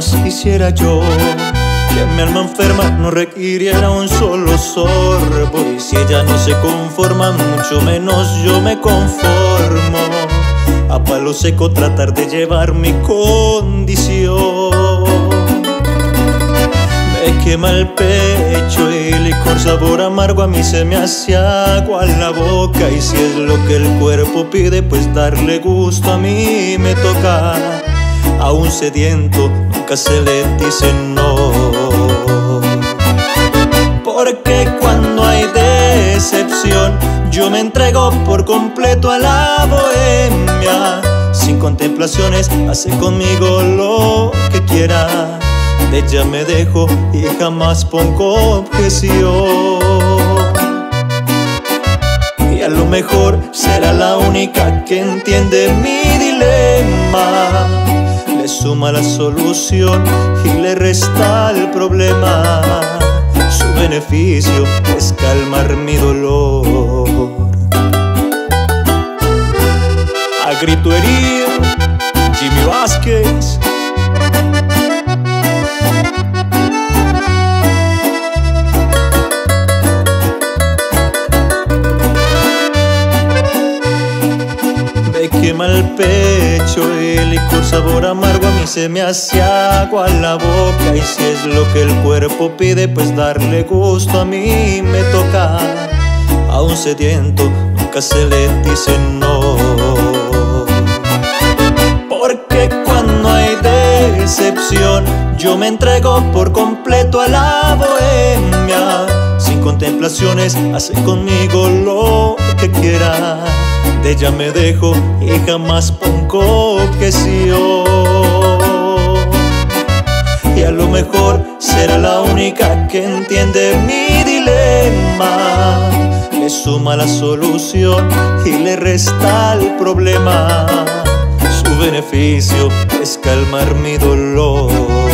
más quisiera yo que mi alma enferma no requiriera un solo sorbo. Y si ella no se conforma, mucho menos yo me conformo. A palo seco tratar de llevar mi condición. Me quema el pecho y licor sabor amargo, a mí se me hace agua en la boca. Y si es lo que el cuerpo pide, pues darle gusto a mí me toca. A un sediento nunca se le dice no. Porque cuando hay decepción, yo me entrego por completo a la bohemia. Sin contemplaciones, hace conmigo lo que quiera. De ella me dejo y jamás pongo objeción. Y a lo mejor será la única que entiende mi dilema. Le suma la solución y le resta el problema. Su beneficio es calmar mi dolor. A grito herido, Jimmy Vázquez. Me quema el pecho y licor sabor amargo, a mí se me hace agua la boca. Y si es lo que el cuerpo pide, pues darle gusto a mí me toca. A un sediento nunca se le dice no. Porque cuando hay decepción, yo me entrego por completo a la bohemia. Sin contemplaciones, hace conmigo lo que quiera. De ella me dejo y jamás pongo objeción. Y a lo mejor será la única que entiende mi dilema. Le suma la solución y le resta el problema. Su beneficio es calmar mi dolor.